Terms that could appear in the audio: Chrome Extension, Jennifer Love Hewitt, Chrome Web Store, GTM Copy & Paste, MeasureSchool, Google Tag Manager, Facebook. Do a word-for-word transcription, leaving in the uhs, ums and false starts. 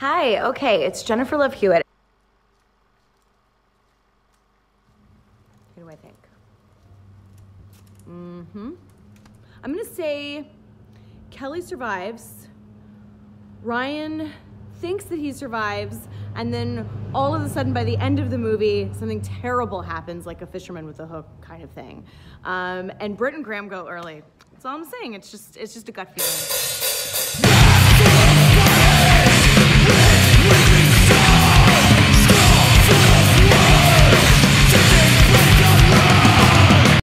Hi, okay, it's Jennifer Love Hewitt. What do I think? Mm-hmm. I'm gonna say Kelly survives, Ryan thinks that he survives, and then all of a sudden by the end of the movie, something terrible happens, like a fisherman with a hook kind of thing. Um, and Britt and Graham go early. That's all I'm saying, it's just, it's just a gut feeling.